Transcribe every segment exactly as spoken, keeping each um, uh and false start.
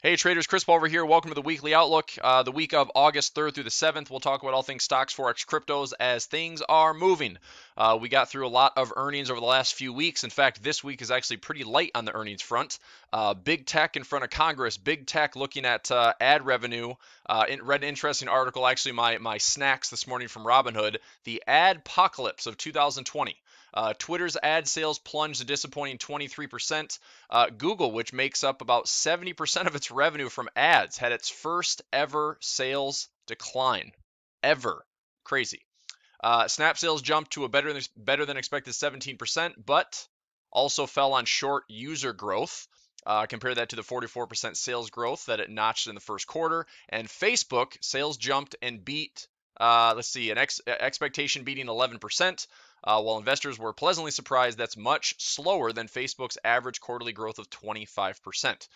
Hey traders, Chris Paul over here. Welcome to the Weekly Outlook, uh, the week of August third through the seventh. We'll talk about all things stocks, forex, cryptos as things are moving. Uh, we got through a lot of earnings over the last few weeks. In fact, this week is actually pretty light on the earnings front. Uh, big tech in front of Congress, big tech looking at uh, ad revenue. Uh, in, read an interesting article, actually my, my snacks this morning from Robinhood, the adpocalypse of two thousand twenty. Uh, Twitter's ad sales plunged a disappointing twenty-three percent. Uh, Google, which makes up about seventy percent of its revenue from ads, had its first ever sales decline. Ever. Crazy. Uh, Snap sales jumped to a better than, better than expected seventeen percent, but also fell on short user growth. Uh, compare that to the forty-four percent sales growth that it notched in the first quarter. And Facebook sales jumped and beat, uh, let's see, an ex expectation beating eleven percent. Uh, while investors were pleasantly surprised, that's much slower than Facebook's average quarterly growth of twenty-five percent.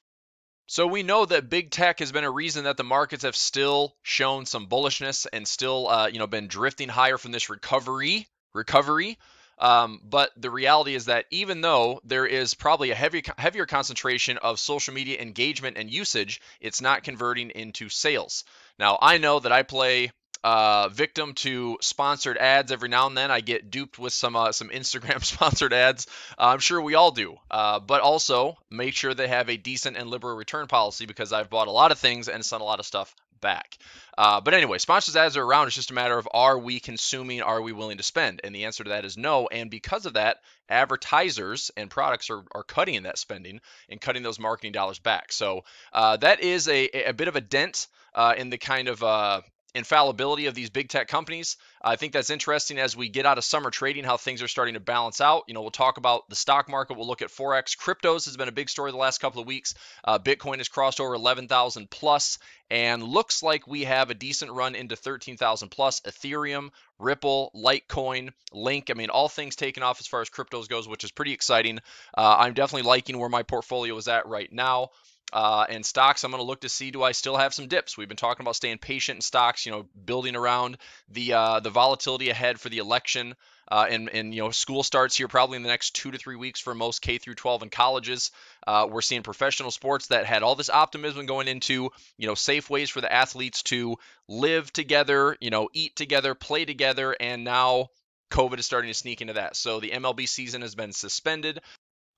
So we know that big tech has been a reason that the markets have still shown some bullishness and still, uh, you know, been drifting higher from this recovery. Recovery. Um, but the reality is that even though there is probably a heavy, heavier concentration of social media engagement and usage, it's not converting into sales. Now, I know that I play Uh, victim to sponsored ads every now and then. I get duped with some uh, some Instagram sponsored ads. Uh, I'm sure we all do. Uh, but also make sure they have a decent and liberal return policy, because I've bought a lot of things and sent a lot of stuff back. Uh, but anyway, sponsored ads are around. It's just a matter of, are we consuming? Are we willing to spend? And the answer to that is no. And because of that, advertisers and products are, are cutting that spending and cutting those marketing dollars back. So uh, that is a, a bit of a dent uh, in the kind of uh, infallibility of these big tech companies. I think that's interesting as we get out of summer trading, how things are starting to balance out. You know, we'll talk about the stock market. We'll look at forex. Cryptos has been a big story the last couple of weeks. Uh, Bitcoin has crossed over eleven thousand plus and looks like we have a decent run into thirteen thousand plus. Ethereum, Ripple, Litecoin, Link. I mean, all things taken off as far as cryptos goes, which is pretty exciting. Uh, I'm definitely liking where my portfolio is at right now. Uh, and stocks, I'm going to look to see, do I still have some dips? We've been talking about staying patient in stocks, you know, building around the uh, the volatility ahead for the election. Uh, and, and, you know, school starts here probably in the next two to three weeks for most K through twelve and colleges. Uh, we're seeing professional sports that had all this optimism going into, you know, safe ways for the athletes to live together, you know, eat together, play together. And now COVID is starting to sneak into that. So the M L B season has been suspended.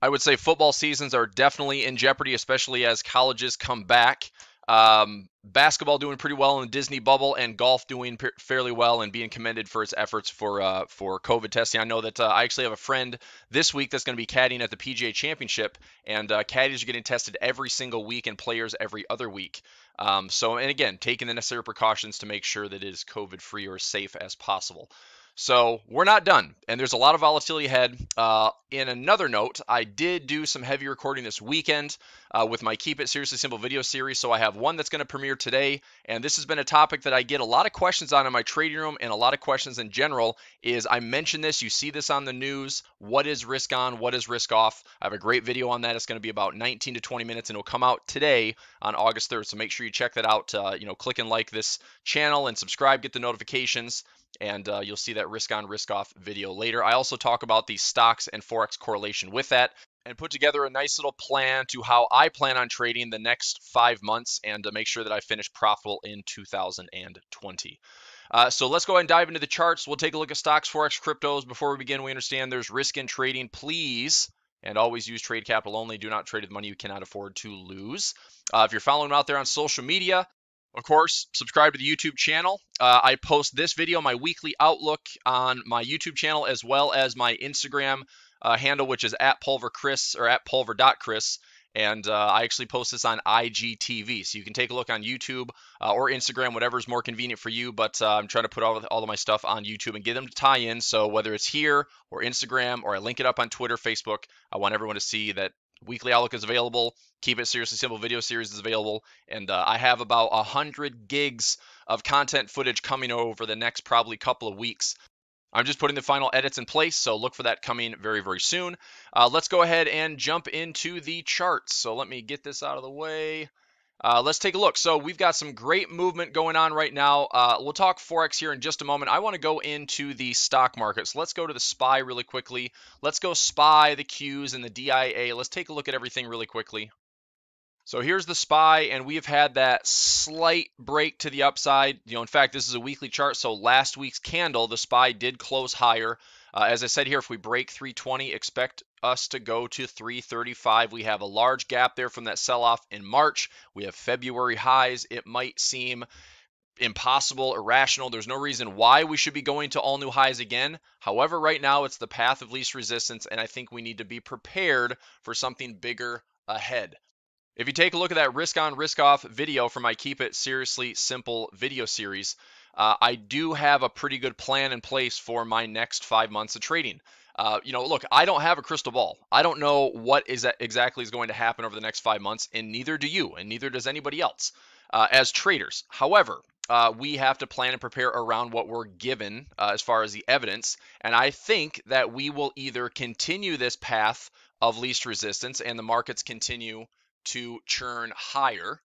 I would say football seasons are definitely in jeopardy, especially as colleges come back. Um, basketball doing pretty well in the Disney bubble, and golf doing fairly well and being commended for its efforts for uh, for COVID testing. I know that uh, I actually have a friend this week that's going to be caddying at the P G A Championship, and uh, caddies are getting tested every single week and players every other week. Um, so, and again, taking the necessary precautions to make sure that it is COVID-free or as safe as possible. So we're not done, and there's a lot of volatility ahead. Uh, in another note, I did do some heavy recording this weekend uh, with my Keep It Seriously Simple video series. So I have one that's going to premiere today, and this has been a topic that I get a lot of questions on in my trading room, and a lot of questions in general is, I mentioned this, you see this on the news, what is risk on, what is risk off? I have a great video on that. It's going to be about nineteen to twenty minutes, and it'll come out today on August third. So make sure you check that out. Uh, you know, click and like this channel and subscribe, get the notifications. And uh, you'll see that risk on, risk off video later. I also talk about the stocks and forex correlation with that, and put together a nice little plan to how I plan on trading the next five months and to make sure that I finish profitable in two thousand twenty. Uh, so let's go ahead and dive into the charts. We'll take a look at stocks, forex, cryptos. Before we begin, we understand there's risk in trading. Please, and always use trade capital only. Do not trade with money you cannot afford to lose. Uh, if you're following me out there on social media, of course, subscribe to the YouTube channel. Uh, I post this video, my weekly outlook, on my YouTube channel, as well as my Instagram uh, handle, which is at pulverchris or at pulver dot chris. And uh, I actually post this on I G T V. So you can take a look on YouTube uh, or Instagram, whatever is more convenient for you. But uh, I'm trying to put all of, all of my stuff on YouTube and get them to tie in. So whether it's here or Instagram, or I link it up on Twitter, Facebook, I want everyone to see that Weekly Outlook is available. Keep It Seriously Simple video series is available. And uh, I have about one hundred gigs of content footage coming over the next probably couple of weeks. I'm just putting the final edits in place, so look for that coming very, very soon. Uh, let's go ahead and jump into the charts. So let me get this out of the way. Uh, let's take a look. So we've got some great movement going on right now. Uh, we'll talk forex here in just a moment. I want to go into the stock market. So let's go to the S P Y really quickly. Let's go S P Y, the Qs, and the D I A. Let's take a look at everything really quickly. So here's the S P Y, and we have had that slight break to the upside. You know, in fact, this is a weekly chart, so last week's candle, the S P Y did close higher. Uh, as I said here, if we break three twenty, expect us to go to three thirty-five. We have a large gap there from that sell-off in March. We have February highs. It might seem impossible, irrational. There's no reason why we should be going to all new highs again. However, right now it's the path of least resistance, and I think we need to be prepared for something bigger ahead. If you take a look at that risk on, risk off video from my Keep It Seriously Simple video series, uh, I do have a pretty good plan in place for my next five months of trading. Uh, you know, look, I don't have a crystal ball. I don't know what is that exactly is going to happen over the next five months, and neither do you, and neither does anybody else uh, as traders. However, Uh, we have to plan and prepare around what we're given uh, as far as the evidence. And I think that we will either continue this path of least resistance and the markets continue to churn higher.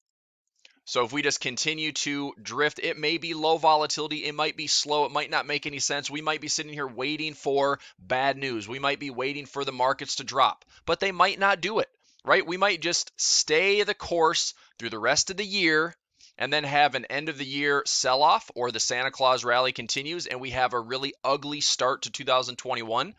So if we just continue to drift, it may be low volatility, it might be slow, it might not make any sense. We might be sitting here waiting for bad news. We might be waiting for the markets to drop, but they might not do it, right? We might just stay the course through the rest of the year, and then have an end of the year sell-off, or the Santa Claus rally continues and we have a really ugly start to two thousand twenty-one.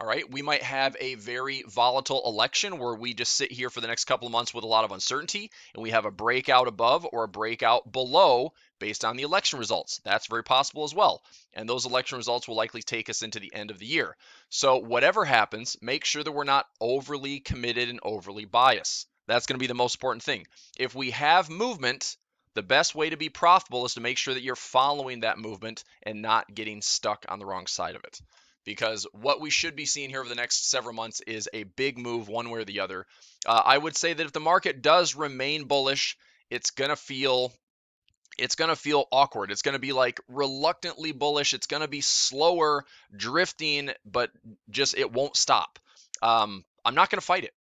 All right, we might have a very volatile election where we just sit here for the next couple of months with a lot of uncertainty, and we have a breakout above or a breakout below based on the election results. That's very possible as well. And those election results will likely take us into the end of the year. So whatever happens, make sure that we're not overly committed and overly biased. That's going to be the most important thing. If we have movement, the best way to be profitable is to make sure that you're following that movement and not getting stuck on the wrong side of it. Because what we should be seeing here over the next several months is a big move one way or the other. Uh, I would say that if the market does remain bullish, it's going to feel it's going to feel awkward. It's going to be like reluctantly bullish. It's going to be slower drifting, but just it won't stop. Um, I'm not going to fight it.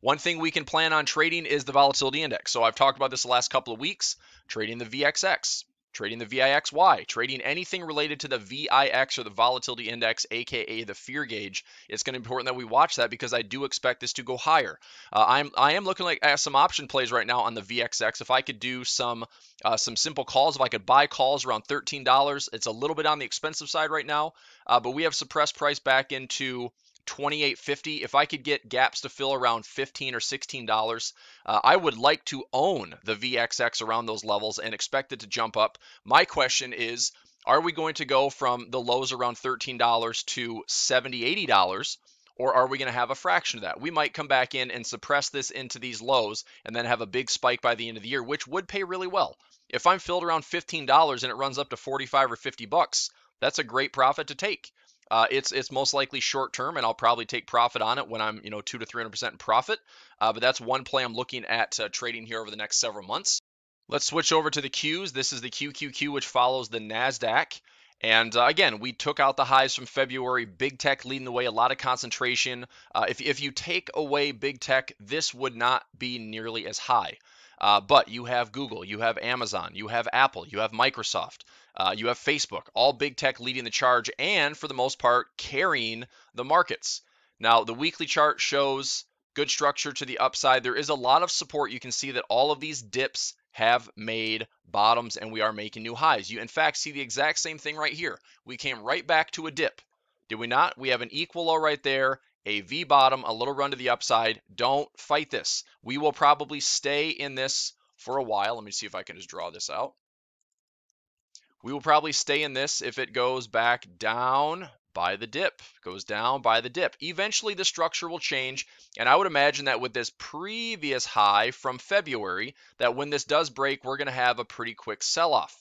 One thing we can plan on trading is the volatility index. So I've talked about this the last couple of weeks, trading the V X X, trading the V I X Y, trading anything related to the V I X or the volatility index, aka the fear gauge. It's going to be important that we watch that because I do expect this to go higher. Uh, I'm I am looking like at some option plays right now on the V X X. If I could do some uh, some simple calls, if I could buy calls around thirteen dollars, it's a little bit on the expensive side right now, uh, but we have suppressed price back into twenty-eight fifty. If I could get gaps to fill around fifteen or sixteen dollars, uh, I would like to own the V X X around those levels and expect it to jump up. My question is, are we going to go from the lows around thirteen dollars to seventy dollars, eighty dollars, or are we going to have a fraction of that? We might come back in and suppress this into these lows and then have a big spike by the end of the year, which would pay really well. If I'm filled around fifteen dollars and it runs up to forty-five or fifty bucks, that's a great profit to take. Uh, it's it's most likely short term, and I'll probably take profit on it when I'm you know two to three hundred percent in profit. Uh, but that's one play I'm looking at uh, trading here over the next several months. Let's switch over to the Qs. This is the Q Q Q, which follows the NASDAQ. And uh, again, we took out the highs from February. Big tech leading the way, a lot of concentration. Uh, if if you take away big tech, this would not be nearly as high. Uh, but you have Google, you have Amazon, you have Apple, you have Microsoft, uh, you have Facebook, all big tech leading the charge and for the most part carrying the markets. Now, the weekly chart shows good structure to the upside. There is a lot of support. You can see that all of these dips have made bottoms and we are making new highs. You, in fact, see the exact same thing right here. We came right back to a dip. Did we not? We have an equal low right there. A V bottom, a little run to the upside. Don't fight this. We will probably stay in this for a while. Let me see if I can just draw this out. We will probably stay in this if it goes back down by the dip. Goes down by the dip. Eventually, the structure will change, and I would imagine that with this previous high from February, that when this does break, we're going to have a pretty quick sell-off.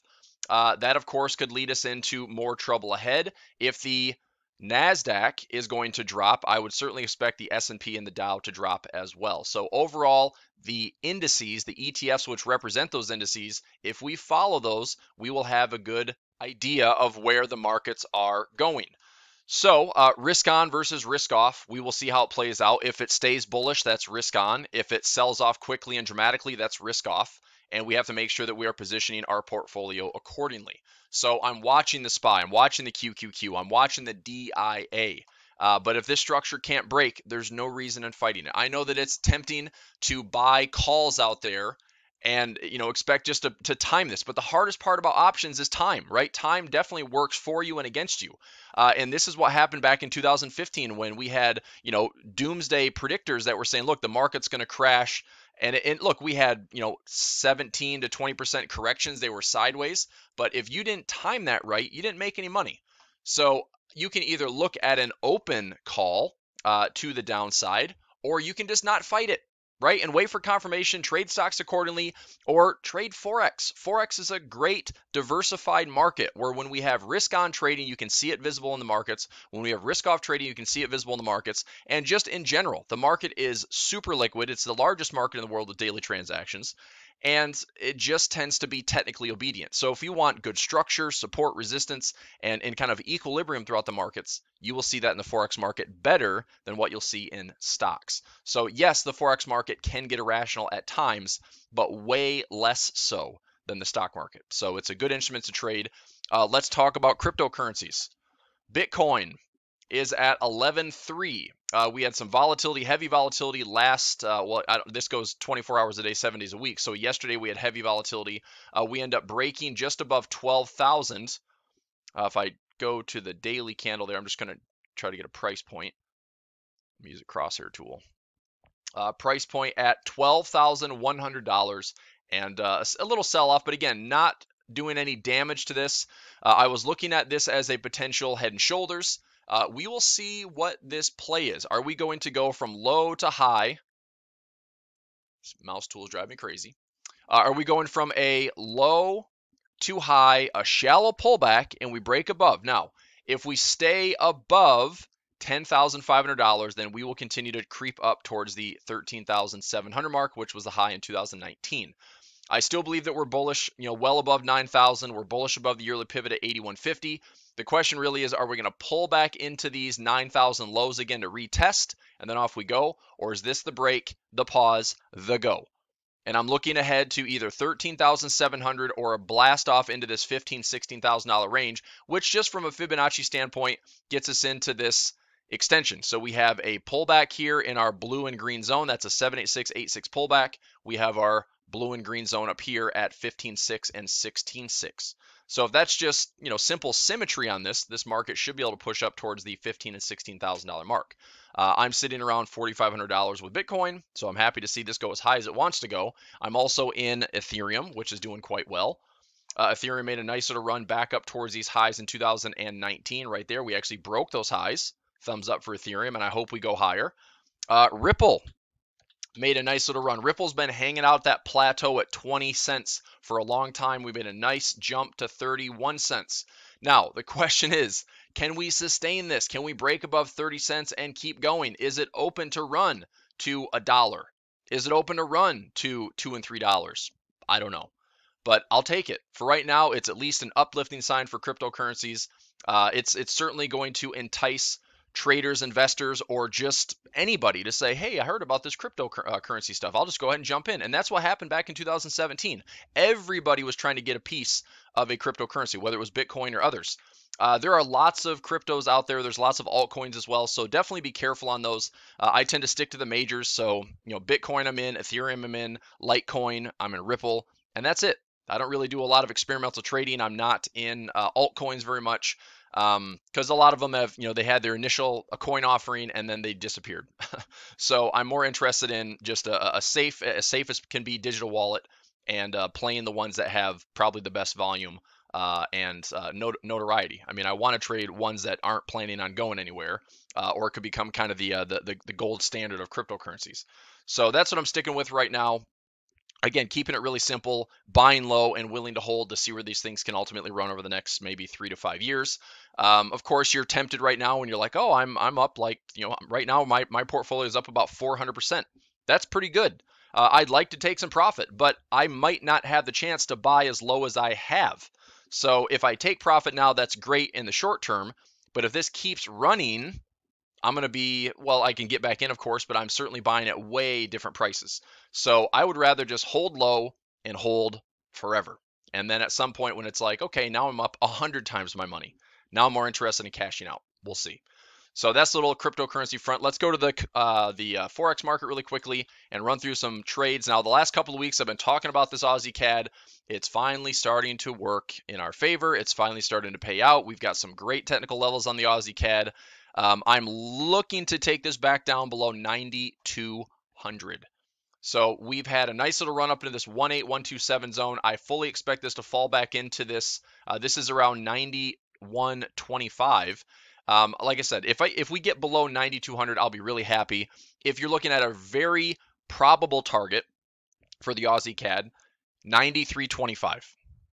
Uh, that, of course, could lead us into more trouble ahead if the NASDAQ is going to drop. I would certainly expect the S and P and the Dow to drop as well. So overall, the indices, the E T Fs which represent those indices, if we follow those, we will have a good idea of where the markets are going. So uh, risk on versus risk off. We will see how it plays out. If it stays bullish, that's risk on. If it sells off quickly and dramatically, that's risk off. And we have to make sure that we are positioning our portfolio accordingly. So I'm watching the S P Y, I'm watching the Q Q Q, I'm watching the D I A. Uh, but if this structure can't break, there's no reason in fighting it. I know that it's tempting to buy calls out there and, you know, expect just to, to time this. But the hardest part about options is time, right? Time definitely works for you and against you. Uh, and this is what happened back in two thousand fifteen when we had, you know, doomsday predictors that were saying, look, the market's going to crash. And, it, and look, we had, you know, seventeen to twenty percent corrections. They were sideways. But if you didn't time that right, you didn't make any money. So you can either look at an open call uh, to the downside, or you can just not fight it, right? And wait for confirmation, trade stocks accordingly, or trade Forex. Forex is a great diversified market where when we have risk on trading, you can see it visible in the markets. When we have risk off trading, you can see it visible in the markets. And just in general, the market is super liquid. It's the largest market in the world with daily transactions. And it just tends to be technically obedient. So if you want good structure, support, resistance, and, and kind of equilibrium throughout the markets, you will see that in the Forex market better than what you'll see in stocks. So yes, the Forex market can get irrational at times, but way less so than the stock market. So it's a good instrument to trade. Uh, let's talk about cryptocurrencies. Bitcoin is at eleven three. Uh, we had some volatility, heavy volatility last, uh, well, I don't, this goes twenty-four hours a day, seven days a week. So yesterday we had heavy volatility. Uh, we end up breaking just above twelve thousand. Uh, if I go to the daily candle there, I'm just going to try to get a price point. Let me use a crosshair tool. Uh, price point at twelve thousand one hundred dollars and uh, a little sell-off, but again, not doing any damage to this. Uh, I was looking at this as a potential head and shoulders. Uh, we will see what this play is. Are we going to go from low to high? This mouse tool is driving me crazy. Uh, are we going from a low to high, a shallow pullback, and we break above? Now, if we stay above ten thousand five hundred dollars, then we will continue to creep up towards the thirteen thousand seven hundred mark, which was the high in two thousand nineteen. I still believe that we're bullish, you know, well above nine thousand. We're bullish above the yearly pivot at eighty-one fifty. The question really is, are we going to pull back into these nine thousand lows again to retest, and then off we go? Or is this the break, the pause, the go? And I'm looking ahead to either thirteen thousand seven hundred or a blast off into this fifteen thousand, sixteen thousand dollar range, which just from a Fibonacci standpoint gets us into this extension. So we have a pullback here in our blue and green zone. That's a seven eight six eight six pullback. We have our blue and green zone up here at fifteen six and sixteen six. So if that's just, you know, simple symmetry on this, this market should be able to push up towards the fifteen thousand and sixteen thousand dollar mark. Uh, I'm sitting around forty-five hundred dollars with Bitcoin, so I'm happy to see this go as high as it wants to go. I'm also in Ethereum, which is doing quite well. Uh, Ethereum made a nice little run back up towards these highs in two thousand nineteen right there. We actually broke those highs. Thumbs up for Ethereum, and I hope we go higher. Uh, Ripple made a nice little run. Ripple's been hanging out that plateau at twenty cents for a long time. We made a nice jump to thirty-one cents. Now, the question is, can we sustain this? Can we break above thirty cents and keep going? Is it open to run to a dollar? Is it open to run to two and three dollars? I don't know, but I'll take it. For right now, it's at least an uplifting sign for cryptocurrencies. Uh, it's, it's certainly going to entice traders, investors, or just anybody to say, hey, I heard about this cryptocurrency stuff. I'll just go ahead and jump in. And that's what happened back in two thousand seventeen. Everybody was trying to get a piece of a cryptocurrency, whether it was Bitcoin or others. Uh, there are lots of cryptos out there. There's lots of altcoins as well. So definitely be careful on those. Uh, I tend to stick to the majors. So, you know, Bitcoin I'm in, Ethereum I'm in, Litecoin, I'm in Ripple, and that's it. I don't really do a lot of experimental trading. I'm not in uh, altcoins very much. Um, cause a lot of them have, you know, they had their initial a coin offering and then they disappeared. So I'm more interested in just a, a safe, as safe as can be digital wallet and, uh, playing the ones that have probably the best volume, uh, and, uh, not notoriety. I mean, I want to trade ones that aren't planning on going anywhere, uh, or it could become kind of the, uh, the, the, the gold standard of cryptocurrencies. So that's what I'm sticking with right now. Again, keeping it really simple, buying low and willing to hold to see where these things can ultimately run over the next maybe three to five years. Um, of course, you're tempted right now when you're like, oh, I'm I'm up like, you know, right now my, my portfolio is up about four hundred percent. That's pretty good. Uh, I'd like to take some profit, but I might not have the chance to buy as low as I have. So if I take profit now, that's great in the short term. But if this keeps running, I'm going to be, well, I can get back in, of course, but I'm certainly buying at way different prices. So I would rather just hold low and hold forever. And then at some point when it's like, okay, now I'm up one hundred times my money. Now I'm more interested in cashing out. We'll see. So that's the little cryptocurrency front. Let's go to the uh, the uh, Forex market really quickly and run through some trades. Now, the last couple of weeks I've been talking about this Aussie C A D. It's finally starting to work in our favor. It's finally starting to pay out. We've got some great technical levels on the Aussie C A D. Um, I'm looking to take this back down below ninety-two hundred. So we've had a nice little run up into this one eight one two seven zone. I fully expect this to fall back into this. Uh, this is around ninety-one twenty-five. Um, like I said, if I if we get below ninety-two hundred, I'll be really happy. If you're looking at a very probable target for the Aussie C A D, ninety-three twenty-five.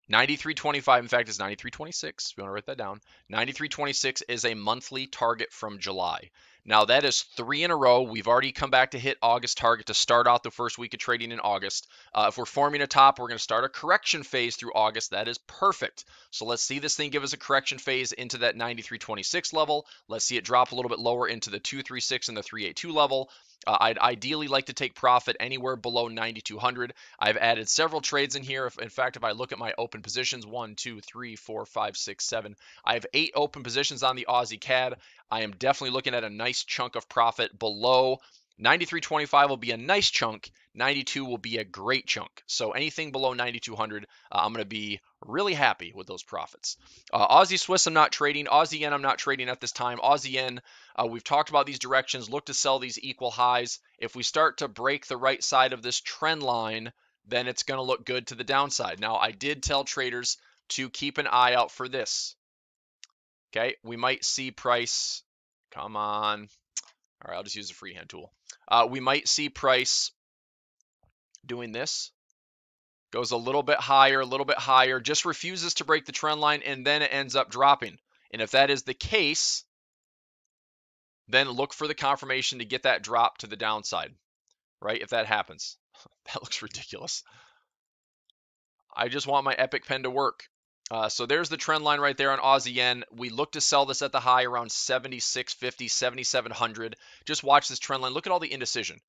ninety-three twenty-five, in fact, is ninety-three twenty-six. We want to write that down. ninety-three twenty-six is a monthly target from July. Now, that is three in a row. We've already come back to hit August target to start out the first week of trading in August. Uh, if we're forming a top, we're going to start a correction phase through August. That is perfect. So let's see this thing give us a correction phase into that ninety-three twenty-six level. Let's see it drop a little bit lower into the two thirty-six and the three eighty-two level. Uh, I'd ideally like to take profit anywhere below ninety-two hundred. I've added several trades in here. If, in fact, if I look at my open positions, one, two, three, four, five, six, seven, I have eight open positions on the Aussie C A D. I am definitely looking at a nice chunk of profit below. ninety-three twenty-five will be a nice chunk. ninety-two will be a great chunk. So anything below ninety-two hundred, uh, I'm going to be really happy with those profits. Uh, Aussie Swiss, I'm not trading. Aussie Yen, I'm not trading at this time. Aussie Yen, uh, we've talked about these directions. Look to sell these equal highs. If we start to break the right side of this trend line, then it's going to look good to the downside. Now, I did tell traders to keep an eye out for this. Okay, we might see price. Come on. All right, I'll just use the freehand tool. Uh, we might see price doing this. Goes a little bit higher, a little bit higher, just refuses to break the trend line, and then it ends up dropping. And if that is the case, then look for the confirmation to get that drop to the downside, right? If that happens. That looks ridiculous. I just want my epic pen to work. Uh, so there's the trend line right there on Aussie Yen. We look to sell this at the high around seventy-six fifty, seventy-seven hundred. Just watch this trend line. Look at all the indecision.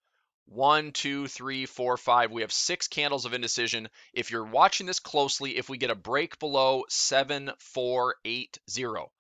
One, two, three, four, five. We have six candles of indecision. If you're watching this closely, if we get a break below seven four eight zero,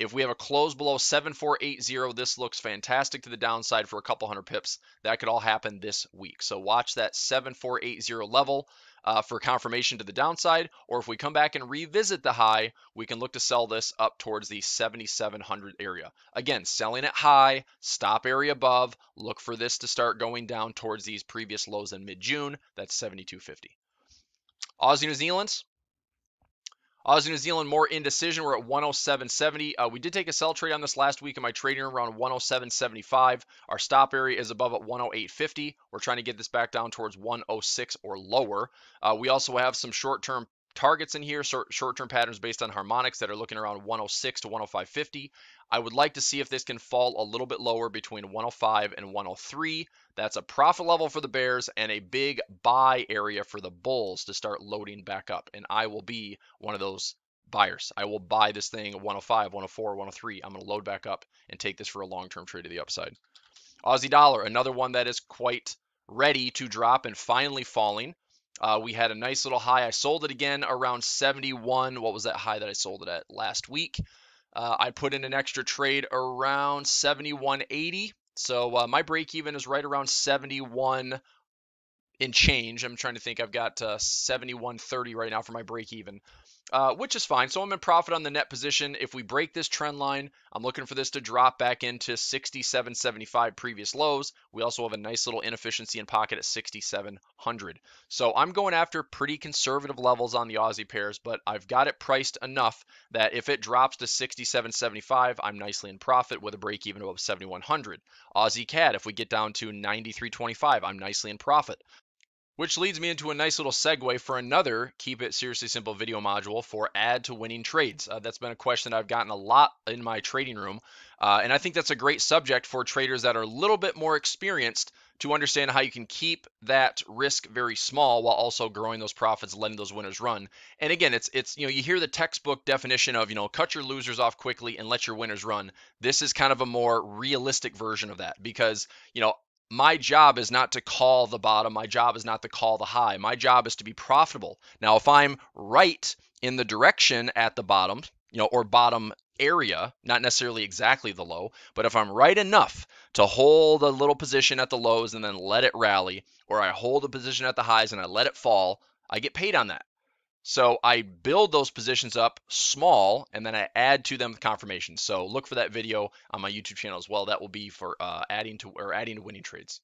if we have a close below seven four eight zero, this looks fantastic to the downside for a couple hundred pips. That could all happen this week. So watch that seven four eight zero level uh, for confirmation to the downside. Or if we come back and revisit the high, we can look to sell this up towards the seventy-seven hundred area. Again, selling at high, stop area above. Look for this to start going down towards these previous lows in mid-June. That's seventy-two fifty. Aussie New Zealand's. Aussie New Zealand, more indecision. We're at one oh seven seventy. Uh, we did take a sell trade on this last week in my trading room around one oh seven seventy-five. Our stop area is above at one oh eight fifty. We're trying to get this back down towards one oh six or lower. Uh, we also have some short-term targets in here, short-term patterns based on harmonics that are looking around one oh six to one oh five fifty. I would like to see if this can fall a little bit lower between one oh five and one oh three. That's a profit level for the bears and a big buy area for the bulls to start loading back up. And I will be one of those buyers. I will buy this thing at one oh five, one oh four, one oh three. I'm going to load back up and take this for a long-term trade to the upside. Aussie dollar, another one that is quite ready to drop and finally falling. Uh, we had a nice little high. I sold it again around seventy-one. What was that high that I sold it at last week? Uh, I put in an extra trade around seventy-one eighty. So uh, my break even is right around seventy-one in change. I'm trying to think. I've got uh, seventy-one thirty right now for my break even, uh, which is fine. So I'm in profit on the net position. If we break this trend line, I'm looking for this to drop back into sixty-seven seventy-five previous lows. We also have a nice little inefficiency in pocket at sixty-seven hundred. So I'm going after pretty conservative levels on the Aussie pairs, but I've got it priced enough that if it drops to sixty-seven seventy-five, I'm nicely in profit with a break even above seventy-one hundred. Aussie C A D, if we get down to ninety-three twenty-five, I'm nicely in profit. Which leads me into a nice little segue for another Keep It Seriously Simple video module for add to winning trades. Uh, that's been a question that I've gotten a lot in my trading room. Uh, and I think that's a great subject for traders that are a little bit more experienced to understand how you can keep that risk very small while also growing those profits, letting those winners run. And again, it's, it's you know, you hear the textbook definition of, you know, cut your losers off quickly and let your winners run. This is kind of a more realistic version of that because, you know, my job is not to call the bottom. My job is not to call the high. My job is to be profitable. Now, if I'm right in the direction at the bottom, you know, or bottom area, not necessarily exactly the low, but if I'm right enough to hold a little position at the lows and then let it rally, or I hold a position at the highs and I let it fall, I get paid on that. So I build those positions up small, and then I add to them confirmation. So look for that video on my YouTube channel as well. That will be for uh, adding to or adding to winning trades.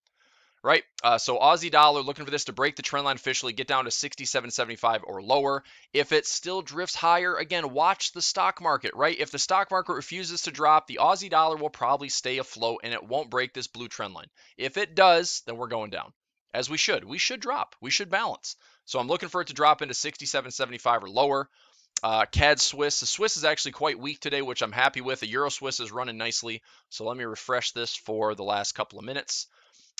Right, uh, so Aussie dollar, looking for this to break the trend line officially, get down to sixty-seven seventy-five or lower. If it still drifts higher, again, watch the stock market, right? If the stock market refuses to drop, the Aussie dollar will probably stay afloat and it won't break this blue trend line. If it does, then we're going down, as we should. We should drop. We should balance. So I'm looking for it to drop into sixty-seven seventy-five or lower. Uh, C A D Swiss. The Swiss is actually quite weak today, which I'm happy with. The Euro Swiss is running nicely. So let me refresh this for the last couple of minutes.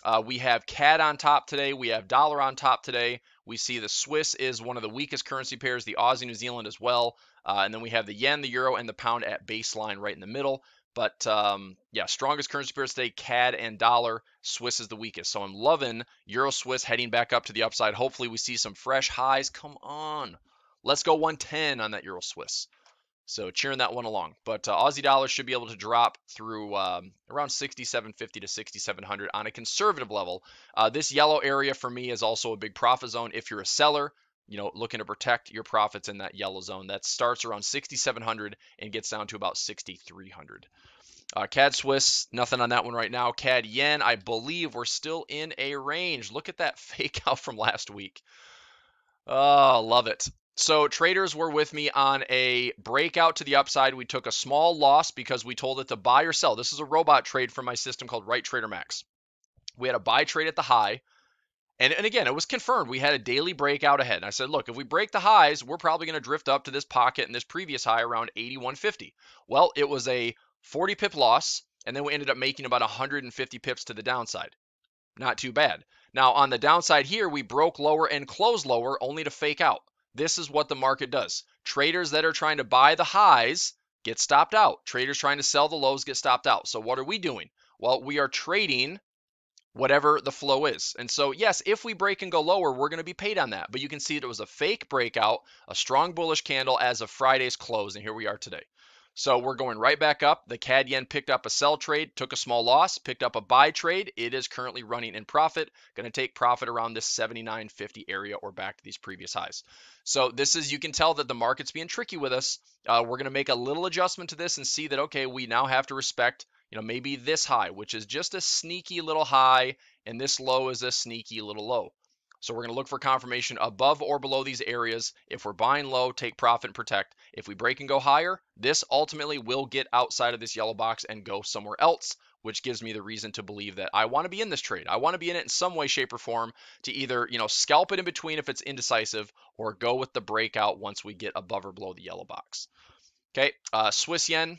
Uh, we have C A D on top today. We have dollar on top today. We see the Swiss is one of the weakest currency pairs, the Aussie New Zealand as well. Uh, and then we have the yen, the euro, and the pound at baseline right in the middle. But um, yeah, strongest currency pairs today, C A D and dollar. Swiss is the weakest. So I'm loving Euro Swiss heading back up to the upside. Hopefully we see some fresh highs. Come on. Let's go one ten on that Euro Swiss. So cheering that one along. But uh, Aussie dollar should be able to drop through um, around sixty-seven fifty to sixty-seven hundred on a conservative level. Uh, this yellow area for me is also a big profit zone. If you're a seller, you know, looking to protect your profits in that yellow zone, that starts around sixty-seven hundred and gets down to about sixty-three hundred. Uh, C A D Swiss, nothing on that one right now. C A D Yen, I believe we're still in a range. Look at that fake out from last week. Oh, love it. So traders were with me on a breakout to the upside. We took a small loss because we told it to buy or sell. This is a robot trade from my system called Right Trader Max. We had a buy trade at the high. And, and again, it was confirmed. We had a daily breakout ahead. And I said, look, if we break the highs, we're probably going to drift up to this pocket and this previous high around eighty-one fifty. Well, it was a forty pip loss. And then we ended up making about one hundred fifty pips to the downside. Not too bad. Now, on the downside here, we broke lower and closed lower only to fake out. This is what the market does. Traders that are trying to buy the highs get stopped out. Traders trying to sell the lows get stopped out. So what are we doing? Well, we are trading whatever the flow is. And so, yes, if we break and go lower, we're going to be paid on that. But you can see that it was a fake breakout, a strong bullish candle as of Friday's close. And here we are today. So we're going right back up. The C A D Yen picked up a sell trade, took a small loss, picked up a buy trade. It is currently running in profit. Going to take profit around this seventy-nine fifty area or back to these previous highs. So this is, you can tell that the market's being tricky with us. Uh, we're going to make a little adjustment to this and see that, okay, we now have to respect, you know, maybe this high, which is just a sneaky little high, and this low is a sneaky little low. So we're going to look for confirmation above or below these areas. If we're buying low, take profit and protect. If we break and go higher, this ultimately will get outside of this yellow box and go somewhere else, which gives me the reason to believe that I want to be in this trade. I want to be in it in some way, shape, or form to either, you know, scalp it in between if it's indecisive or go with the breakout once we get above or below the yellow box. Okay, uh, Swiss Yen.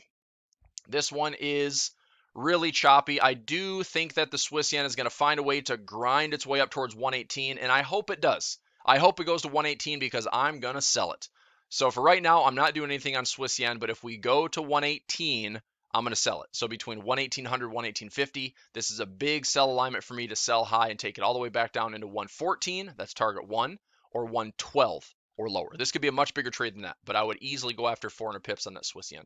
This one is really choppy. I do think that the Swiss Yen is going to find a way to grind its way up towards one eighteen, and I hope it does. I hope it goes to one eighteen because I'm going to sell it. So for right now, I'm not doing anything on Swiss Yen, but if we go to one eighteen, I'm going to sell it. So between one eighteen hundred and one eighteen fifty, this is a big sell alignment for me to sell high and take it all the way back down into one fourteen, that's target one, or one twelve or lower. This could be a much bigger trade than that, but I would easily go after four hundred pips on that Swiss Yen.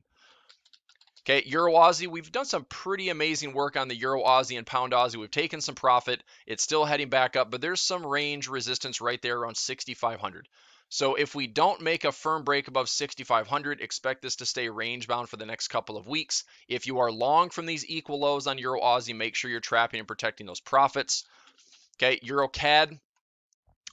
Okay, Euro Aussie, we've done some pretty amazing work on the Euro Aussie and Pound Aussie. We've taken some profit. It's still heading back up, but there's some range resistance right there around sixty-five hundred. So if we don't make a firm break above sixty-five hundred, expect this to stay range bound for the next couple of weeks. If you are long from these equal lows on Euro Aussie, make sure you're trapping and protecting those profits. Okay, Euro C A D.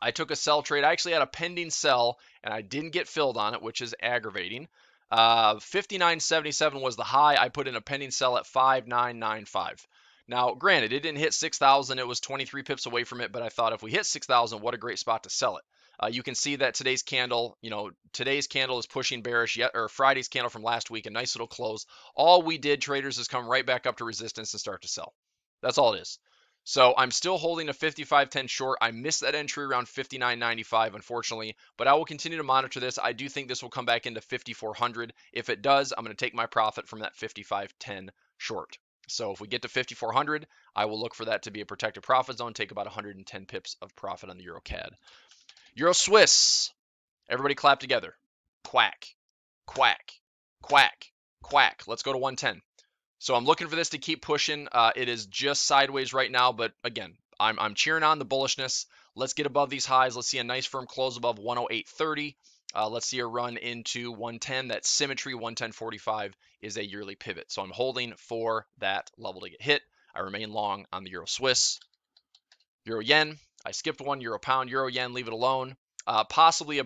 I took a sell trade. I actually had a pending sell, and I didn't get filled on it, which is aggravating. Uh, fifty-nine seventy-seven was the high. I put in a pending sell at five nine nine five. Now, granted, it didn't hit six thousand. It was twenty-three pips away from it, but I thought if we hit six thousand, what a great spot to sell it. Uh, you can see that today's candle, you know, today's candle is pushing bearish yet, or Friday's candle from last week, a nice little close. All we did, traders, is come right back up to resistance and start to sell. That's all it is. So I'm still holding a fifty-five ten short. I missed that entry around fifty-nine ninety-five, unfortunately, but I will continue to monitor this. I do think this will come back into fifty-four hundred. If it does, I'm going to take my profit from that fifty-five ten short. So if we get to fifty-four hundred, I will look for that to be a protected profit zone, take about one hundred ten pips of profit on the Euro C A D. Euro Swiss. Everybody clap together. Quack, quack, Quack, quack. Let's go to one ten. So I'm looking for this to keep pushing. Uh, it is just sideways right now, but again, I'm, I'm cheering on the bullishness. Let's get above these highs. Let's see a nice firm close above one oh eight thirty. Uh, let's see a run into one ten. That symmetry one ten forty-five is a yearly pivot. So I'm holding for that level to get hit. I remain long on the Euro Swiss. Euro Yen, I skipped one. Euro Pound, Euro Yen, leave it alone. Uh, possibly a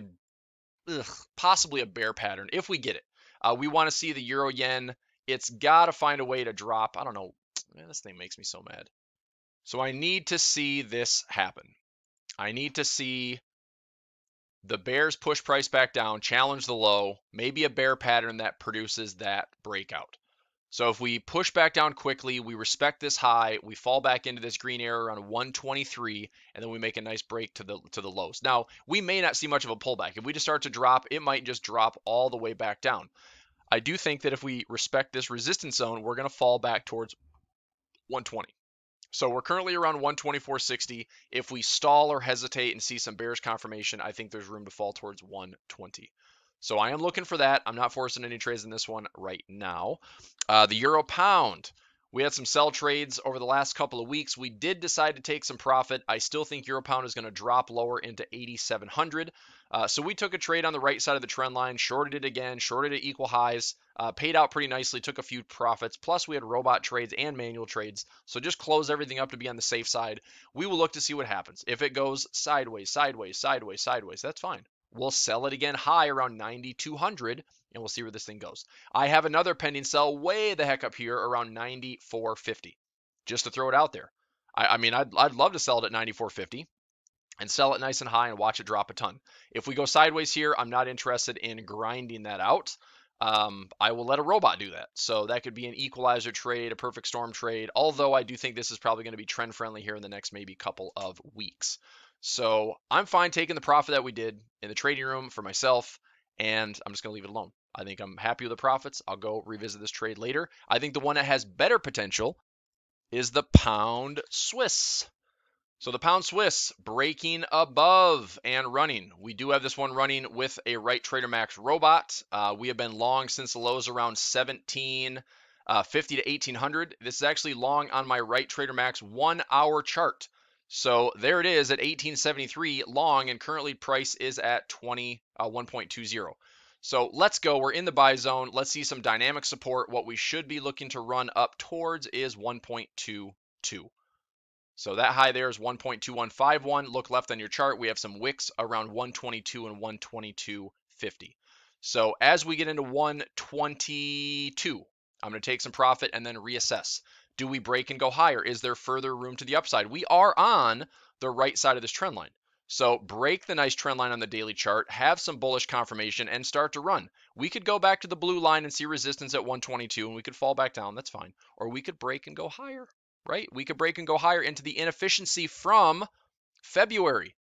ugh, possibly a bear pattern if we get it. Uh, we want to see the Euro Yen. It's got to find a way to drop. I don't know. Man, this thing makes me so mad. So I need to see this happen. I need to see the bears push price back down, challenge the low, maybe a bear pattern that produces that breakout. So if we push back down quickly, we respect this high, we fall back into this green area around one twenty-three, and then we make a nice break to the to the lows. Now, we may not see much of a pullback. If we just start to drop, it might just drop all the way back down. I do think that if we respect this resistance zone, we're going to fall back towards one twenty. So we're currently around one twenty-four sixty. If we stall or hesitate and see some bearish confirmation, I think there's room to fall towards one twenty. So I am looking for that. I'm not forcing any trades in this one right now. Uh, the Euro Pound. We had some sell trades over the last couple of weeks. We did decide to take some profit. I still think Euro Pound is going to drop lower into eighty-seven hundred. Uh, so we took a trade on the right side of the trend line, shorted it again, shorted at equal highs, uh, paid out pretty nicely, took a few profits. Plus we had robot trades and manual trades. So just close everything up to be on the safe side. We will look to see what happens. If it goes sideways, sideways, sideways, sideways, that's fine. We'll sell it again high around ninety-two hundred, and we'll see where this thing goes. I have another pending sell way the heck up here around ninety-four fifty, just to throw it out there. I, I mean, I'd, I'd love to sell it at ninety-four fifty and sell it nice and high and watch it drop a ton. If we go sideways here, I'm not interested in grinding that out. Um, I will let a robot do that. So that could be an equalizer trade, a perfect storm trade, although I do think this is probably going to be trend friendly here in the next maybe couple of weeks. So I'm fine taking the profit that we did in the trading room for myself, and I'm just going to leave it alone. I think I'm happy with the profits. I'll go revisit this trade later. I think the one that has better potential is the Pound Swiss. So the Pound Swiss breaking above and running. We do have this one running with a Right Trader Max robot. Uh, we have been long since the lows around seventeen fifty to eighteen hundred. This is actually long on my Right Trader Max one hour chart. So there it is at eighteen seventy-three long, and currently price is at twenty, uh, one point two zero. So let's go. We're in the buy zone. Let's see some dynamic support. What we should be looking to run up towards is one point two two. So that high there is one point two one five one. Look left on your chart. We have some wicks around one twenty-two and one twenty-two fifty. So as we get into one twenty-two, I'm going to take some profit and then reassess. Do we break and go higher? Is there further room to the upside? We are on the right side of this trend line. So break the nice trend line on the daily chart, have some bullish confirmation, and start to run. We could go back to the blue line and see resistance at one twenty-two, and we could fall back down. That's fine. Or we could break and go higher, right? We could break and go higher into the inefficiency from February.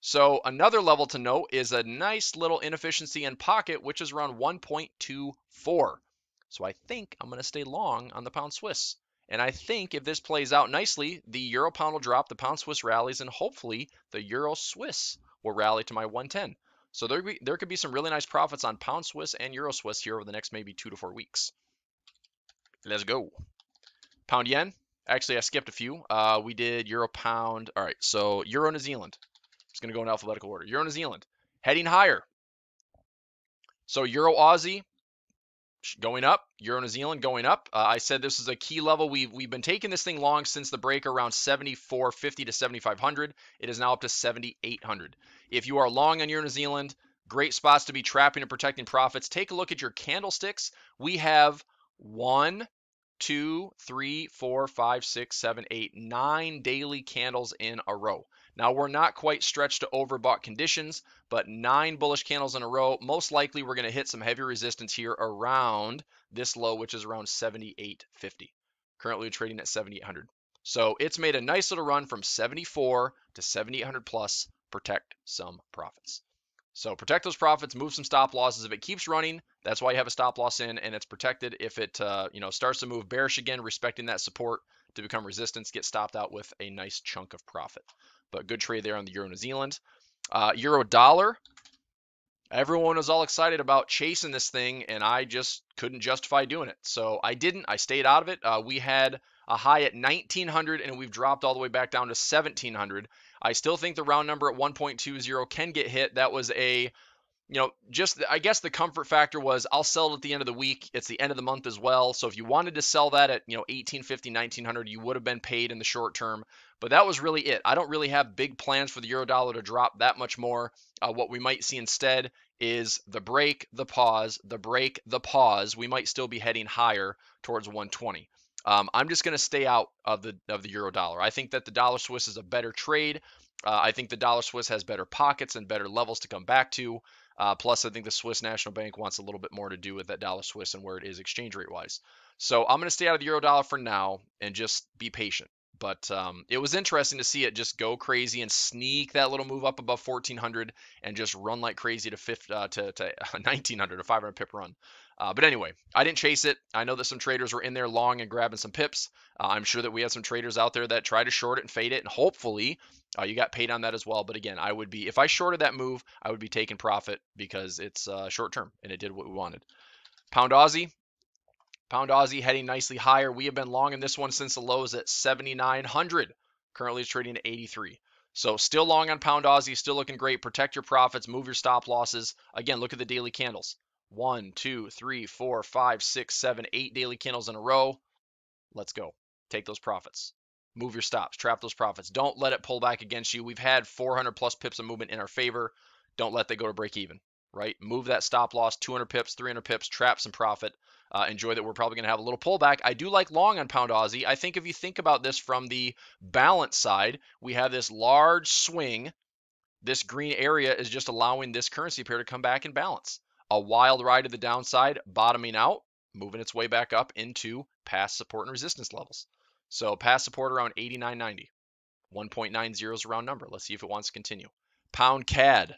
So another level to note is a nice little inefficiency in pocket, which is around one point two four. So I think I'm going to stay long on the Pound Swiss. And I think if this plays out nicely, the Euro Pound will drop, the Pound Swiss rallies, and hopefully the Euro Swiss will rally to my one ten. So there, be, there could be some really nice profits on Pound Swiss and Euro Swiss here over the next maybe two to four weeks. Let's go. Pound Yen. Actually, I skipped a few. Uh, we did Euro Pound. All right, so Euro New Zealand. It's going to go in alphabetical order. Euro New Zealand. Heading higher. So Euro Aussie. Going up, Euro New Zealand going up. Uh, I said this is a key level. We've, we've been taking this thing long since the break around seventy-four fifty to seventy-five hundred. It is now up to seventy-eight hundred. If you are long on Euro New Zealand, great spots to be trapping and protecting profits. Take a look at your candlesticks. We have one, two, three, four, five, six, seven, eight, nine daily candles in a row. Now, we're not quite stretched to overbought conditions, but nine bullish candles in a row. Most likely, we're going to hit some heavy resistance here around this low, which is around seventy-eight fifty. Currently, we're trading at seventy-eight hundred. So it's made a nice little run from seventy-four to seventy-eight hundred plus. Protect some profits. So protect those profits, move some stop losses. If it keeps running, that's why you have a stop loss in, and it's protected. If it uh, you know, starts to move bearish again, respecting that support to become resistance, get stopped out with a nice chunk of profit. But good trade there on the Euro New Zealand. Uh, Euro dollar. Everyone was all excited about chasing this thing, and I just couldn't justify doing it. So I didn't. I stayed out of it. Uh, we had a high at nineteen hundred, and we've dropped all the way back down to seventeen hundred. I still think the round number at one point two zero can get hit. That was a, you know, just I guess the comfort factor was I'll sell it at the end of the week. It's the end of the month as well. So if you wanted to sell that at, you know, eighteen fifty, nineteen hundred, you would have been paid in the short term. But that was really it. I don't really have big plans for the euro dollar to drop that much more. Uh, what we might see instead is the break, the pause, the break, the pause. We might still be heading higher towards one twenty. Um, I'm just going to stay out of the of the euro dollar. I think that the dollar Swiss is a better trade. Uh, I think the dollar Swiss has better pockets and better levels to come back to. Uh, plus, I think the Swiss National Bank wants a little bit more to do with that dollar Swiss and where it is exchange rate wise. So I'm going to stay out of the euro dollar for now and just be patient. But um, it was interesting to see it just go crazy and sneak that little move up above fourteen hundred and just run like crazy to fifty, uh, to, to nineteen hundred, a five hundred pip run. Uh, but anyway, I didn't chase it. I know that some traders were in there long and grabbing some pips. Uh, I'm sure that we had some traders out there that tried to short it and fade it, and hopefully uh, you got paid on that as well. But again, I would be, if I shorted that move, I would be taking profit because it's uh, short term and it did what we wanted. Pound Aussie. Pound Aussie heading nicely higher. We have been long in this one since the lows at seventy-nine hundred. Currently it's trading at eighty-three. So still long on Pound Aussie, still looking great. Protect your profits, move your stop losses. Again, look at the daily candles. One, two, three, four, five, six, seven, eight daily candles in a row. Let's go. Take those profits. Move your stops. Trap those profits. Don't let it pull back against you. We've had four hundred plus pips of movement in our favor. Don't let that go to break even, right? Move that stop loss, two hundred pips, three hundred pips, trap some profit. Uh, enjoy that we're probably going to have a little pullback. I do like long on Pound Aussie. I think if you think about this from the balance side, we have this large swing. This green area is just allowing this currency pair to come back in balance. A wild ride to the downside, bottoming out, moving its way back up into past support and resistance levels. So past support around eighty-nine ninety. one point nine zero is a round number. Let's see if it wants to continue. Pound C A D.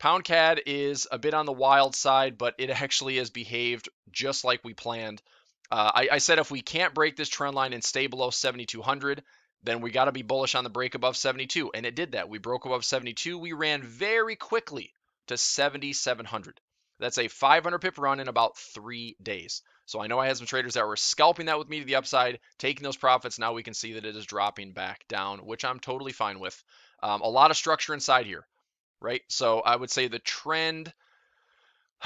Pound C A D is a bit on the wild side, but it actually has behaved just like we planned. Uh, I, I said if we can't break this trend line and stay below seventy-two hundred, then we got to be bullish on the break above seventy-two. And it did that. We broke above seventy-two. We ran very quickly to seventy-seven hundred. That's a five hundred pip run in about three days. So I know I had some traders that were scalping that with me to the upside, taking those profits. Now we can see that it is dropping back down, which I'm totally fine with. Um, a lot of structure inside here. Right? So I would say the trend,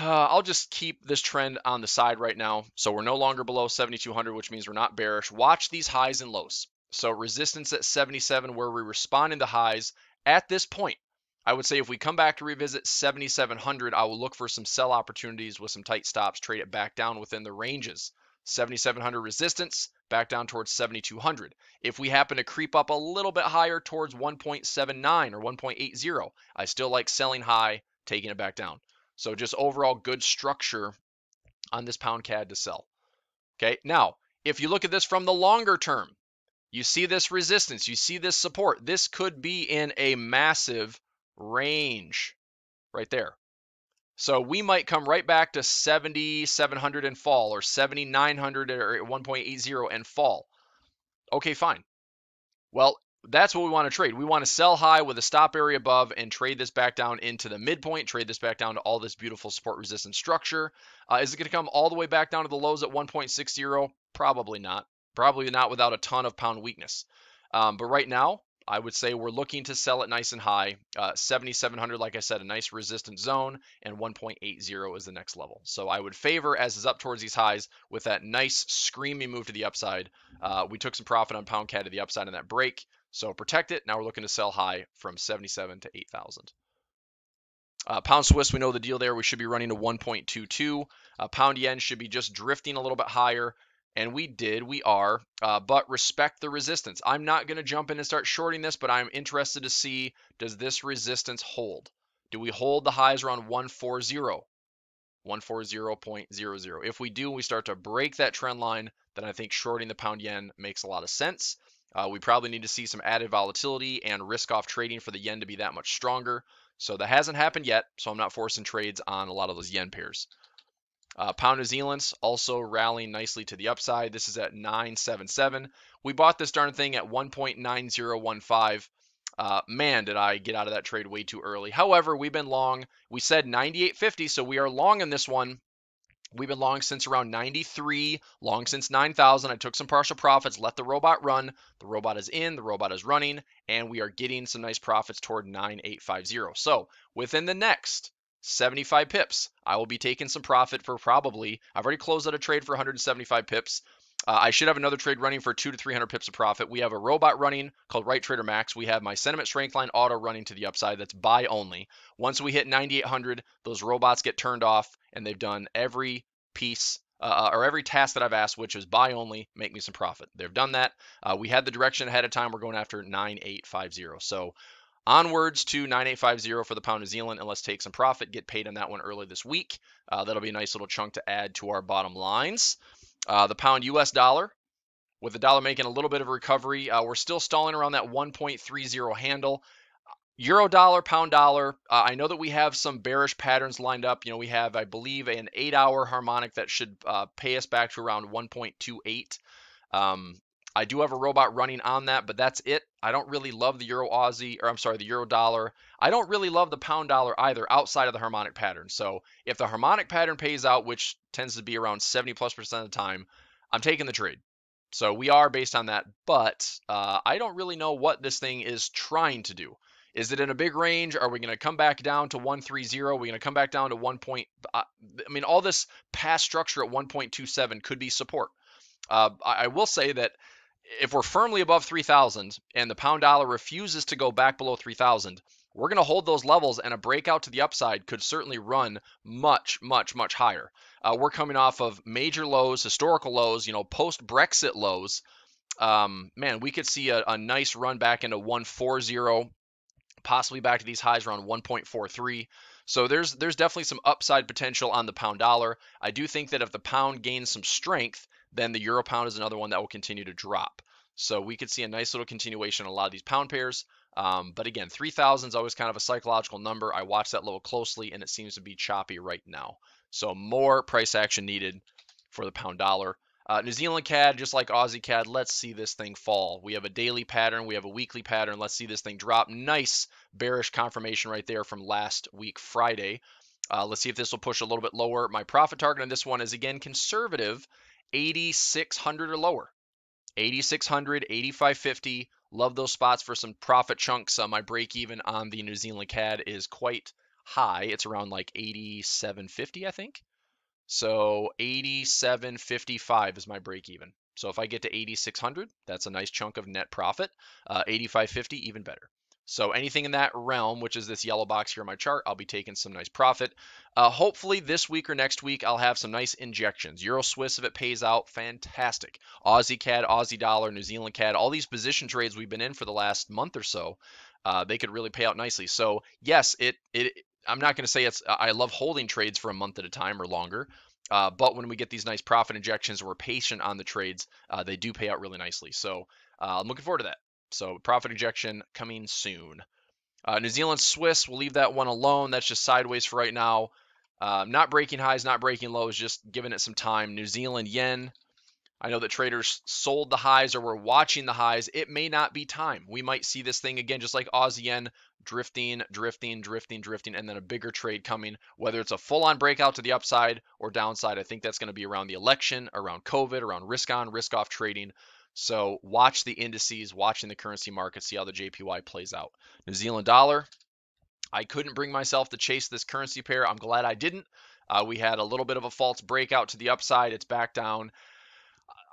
uh, I'll just keep this trend on the side right now. So we're no longer below seventy-two hundred, which means we're not bearish. Watch these highs and lows. So resistance at seventy-seven, where we respond in the highs. At this point, I would say if we come back to revisit seventy-seven hundred, I will look for some sell opportunities with some tight stops, trade it back down within the ranges. seventy-seven hundred resistance, back down towards seventy-two hundred. If we happen to creep up a little bit higher towards one point seven nine or one point eight zero, I still like selling high, taking it back down. So just overall good structure on this Pound C A D to sell. Okay, now, if you look at this from the longer term, you see this resistance, you see this support. This could be in a massive range right there. So we might come right back to seventy-seven hundred and fall, or seventy-nine hundred or one point eight zero and fall. Okay, fine. Well, that's what we want to trade. We want to sell high with a stop area above and trade this back down into the midpoint, trade this back down to all this beautiful support resistance structure. Uh, is it going to come all the way back down to the lows at one point six zero? Probably not. Probably not without a ton of pound weakness. Um, but right now, I would say we're looking to sell it nice and high. Uh, seventy-seven hundred, like I said, a nice resistance zone, and one point eight zero is the next level. So I would favor, as is up towards these highs, with that nice screaming move to the upside. Uh, we took some profit on Pound C A D to the upside in that break, so protect it. Now we're looking to sell high from seventy-seven to eight thousand. Uh, Pound Swiss, we know the deal there. We should be running to one point two two. Uh, Pound Yen should be just drifting a little bit higher. And we did, we are, uh, but respect the resistance. I'm not going to jump in and start shorting this, but I'm interested to see, does this resistance hold? Do we hold the highs around one forty? one forty point zero zero. If we do, and we start to break that trend line, then I think shorting the Pound Yen makes a lot of sense. Uh, we probably need to see some added volatility and risk-off trading for the Yen to be that much stronger. So that hasn't happened yet, so I'm not forcing trades on a lot of those Yen pairs. Uh, Pound New Zealand's also rallying nicely to the upside. This is at nine seventy-seven. We bought this darn thing at one point nine zero one five. Uh, man, did I get out of that trade way too early. However, we've been long. We said ninety-eight fifty, so we are long in this one. We've been long since around ninety-three, long since nine thousand. I took some partial profits, let the robot run. The robot is in, the robot is running, and we are getting some nice profits toward nine eight five zero. So within the next seventy-five pips, I will be taking some profit for probably, I've already closed out a trade for one hundred seventy-five pips. Uh, I should have another trade running for two to three hundred pips of profit. We have a robot running called Right Trader Max. We have my sentiment strength line auto running to the upside. That's buy only. Once we hit ninety-eight hundred, those robots get turned off and they've done every piece uh, or every task that I've asked, which is buy only, make me some profit. They've done that. Uh, we had the direction ahead of time. We're going after nine eight five zero. So onwards to nine eight five zero for the pound New Zealand, and let's take some profit, get paid on that one early this week. Uh, that'll be a nice little chunk to add to our bottom lines. Uh, the pound U S dollar, with the dollar making a little bit of a recovery, uh, we're still stalling around that one point three zero handle. Euro dollar, pound dollar, uh, I know that we have some bearish patterns lined up. You know, we have, I believe, an eight-hour harmonic that should uh, pay us back to around one point two eight. Um, I do have a robot running on that, but that's it. I don't really love the Euro Aussie, or I'm sorry, the Euro dollar. I don't really love the pound dollar either outside of the harmonic pattern. So if the harmonic pattern pays out, which tends to be around seventy plus percent of the time, I'm taking the trade. So we are based on that, but uh, I don't really know what this thing is trying to do. Is it in a big range? Are we going to come back down to one thirty? We're going to come back down to one point. I mean, all this past structure at one point two seven could be support. Uh, I, I will say that if we're firmly above three thousand and the pound dollar refuses to go back below three thousand, we're going to hold those levels, and a breakout to the upside could certainly run much, much, much higher. Uh, we're coming off of major lows, historical lows, you know, post-Brexit lows. Um, man, we could see a, a nice run back into one forty, possibly back to these highs around one point four three. So there's there's definitely some upside potential on the pound dollar. I do think that if the pound gains some strength, then the euro pound is another one that will continue to drop. So we could see a nice little continuation on a lot of these pound pairs. Um, but again, three thousand is always kind of a psychological number. I watch that level closely, and it seems to be choppy right now. So more price action needed for the pound dollar. Uh, New Zealand C A D, just like Aussie C A D, let's see this thing fall. We have a daily pattern. We have a weekly pattern. Let's see this thing drop. Nice bearish confirmation right there from last week Friday. Uh, let's see if this will push a little bit lower. My profit target on this one is, again, conservative. eighty-six hundred or lower, eighty-six hundred, eighty-five fifty. Love those spots for some profit chunks. Uh, my break even on the New Zealand C A D is quite high. It's around like eighty-seven fifty, I think. So eighty-seven fifty-five is my break even. So if I get to eighty-six hundred, that's a nice chunk of net profit. Uh, eighty-five fifty, even better. So anything in that realm, which is this yellow box here on my chart, I'll be taking some nice profit. Uh, hopefully this week or next week, I'll have some nice injections. Euro Swiss, if it pays out, fantastic. Aussie C A D, Aussie dollar, New Zealand C A D, all these position trades we've been in for the last month or so, uh, they could really pay out nicely. So yes, it. it I'm not going to say it's. I love holding trades for a month at a time or longer, uh, but when we get these nice profit injections, we're patient on the trades, uh, they do pay out really nicely. So uh, I'm looking forward to that. So profit injection coming soon. Uh, New Zealand Swiss, we'll leave that one alone. That's just sideways for right now. Uh, not breaking highs, not breaking lows, just giving it some time. New Zealand Yen, I know that traders sold the highs or were watching the highs. It may not be time. We might see this thing again, just like Aussie Yen, drifting, drifting, drifting, drifting, and then a bigger trade coming, whether it's a full-on breakout to the upside or downside. I think that's going to be around the election, around COVID, around risk-on, risk-off trading. So watch the indices, watching the currency market, see how the J P Y plays out. New Zealand dollar, I couldn't bring myself to chase this currency pair. I'm glad I didn't. Uh, we had a little bit of a false breakout to the upside. It's back down.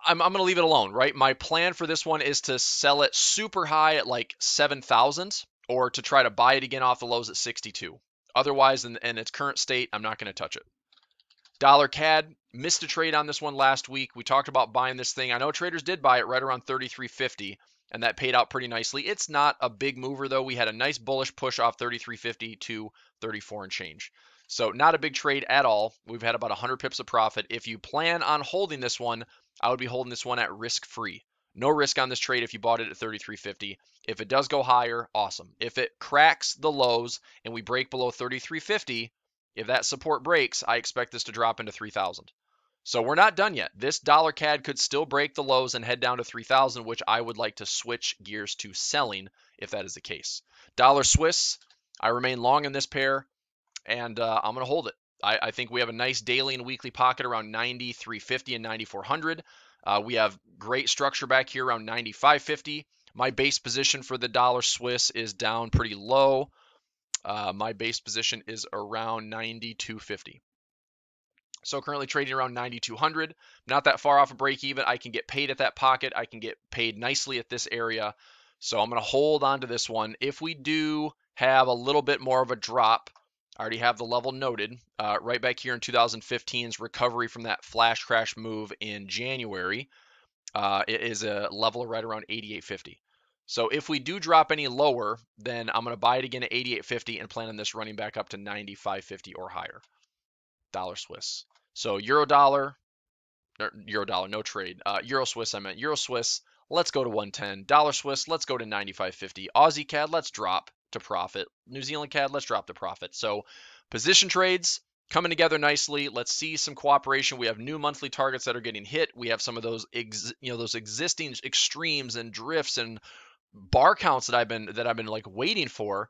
I'm, I'm going to leave it alone, right? My plan for this one is to sell it super high at like seven thousand or to try to buy it again off the lows at sixty-two. Otherwise, in, in its current state, I'm not going to touch it. Dollar C A D, missed a trade on this one last week. We talked about buying this thing. I know traders did buy it right around thirty-three fifty, and that paid out pretty nicely. It's not a big mover, though. We had a nice bullish push off thirty-three fifty to thirty-four and change. So not a big trade at all. We've had about one hundred pips of profit. If you plan on holding this one, I would be holding this one at risk-free. No risk on this trade if you bought it at thirty-three fifty. If it does go higher, awesome. If it cracks the lows and we break below thirty-three fifty, if that support breaks, I expect this to drop into three thousand. So we're not done yet. This dollar C A D could still break the lows and head down to three thousand, which I would like to switch gears to selling if that is the case. Dollar Swiss, I remain long in this pair, and uh, I'm going to hold it. I, I think we have a nice daily and weekly pocket around ninety-three fifty and ninety-four hundred. Uh, we have great structure back here around ninety-five fifty. My base position for the dollar Swiss is down pretty low. Uh, my base position is around ninety-two fifty. So currently trading around ninety-two hundred, not that far off a break even. I can get paid at that pocket. I can get paid nicely at this area. So I'm going to hold on to this one. If we do have a little bit more of a drop, I already have the level noted uh, right back here in two thousand fifteen's recovery from that flash crash move in January. Uh, it is a level right around eighty-eight fifty. So if we do drop any lower, then I'm going to buy it again at eighty-eight fifty and plan on this running back up to ninety-five fifty or higher. Dollar Swiss. So Euro dollar, Euro dollar, no trade. Uh, Euro Swiss, I meant Euro Swiss. Let's go to one ten. Dollar Swiss, let's go to ninety-five fifty. Aussie C A D, let's drop to profit. New Zealand C A D, let's drop to profit. So position trades coming together nicely. Let's see some cooperation. We have new monthly targets that are getting hit. We have some of those, ex you know, those existing extremes and drifts and bar counts that I've been that I've been like waiting for.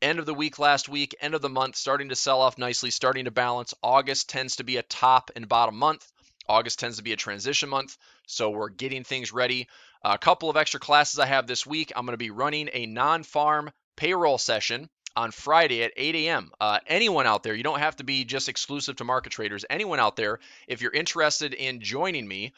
End of the week last week, end of the month, starting to sell off nicely, starting to balance. August tends to be a top and bottom month. August tends to be a transition month. So we're getting things ready. A couple of extra classes I have this week. I'm going to be running a non-farm payroll session on Friday at eight A M Uh, anyone out there, you don't have to be just exclusive to market traders. Anyone out there, if you're interested in joining me,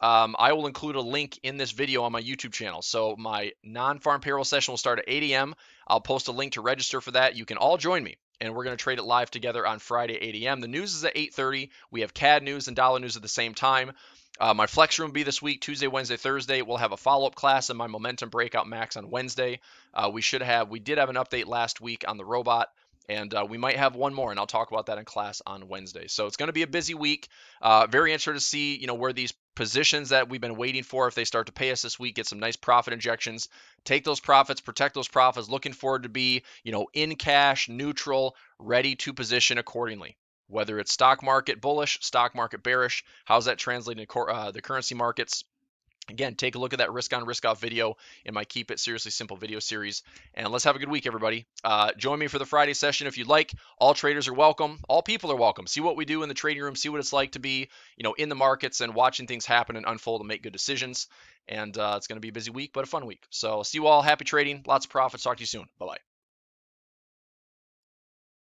Um, I will include a link in this video on my YouTube channel. So my non-farm payroll session will start at eight A M I'll post a link to register for that. You can all join me, and we're going to trade it live together on Friday at eight A M The news is at eight thirty. We have C A D news and dollar news at the same time. Uh, my flex room will be this week, Tuesday, Wednesday, Thursday. We'll have a follow-up class and my momentum breakout max on Wednesday. Uh, we should have, we did have an update last week on the robot. And uh, we might have one more, and I'll talk about that in class on Wednesday. So it's going to be a busy week. Uh, very interested to see, you know, where these positions that we've been waiting for, if they start to pay us this week, get some nice profit injections, take those profits, protect those profits. Looking forward to be, you know, in cash, neutral, ready to position accordingly. Whether it's stock market bullish, stock market bearish, how's that translating to uh, the currency markets? Again, take a look at that risk on, risk off video in my Keep It Seriously Simple video series. And let's have a good week, everybody. Uh, join me for the Friday session if you'd like. All traders are welcome. All people are welcome. See what we do in the trading room. See what it's like to be, you know, in the markets and watching things happen and unfold and make good decisions. And uh, it's going to be a busy week, but a fun week. So see you all. Happy trading. Lots of profits. Talk to you soon. Bye-bye.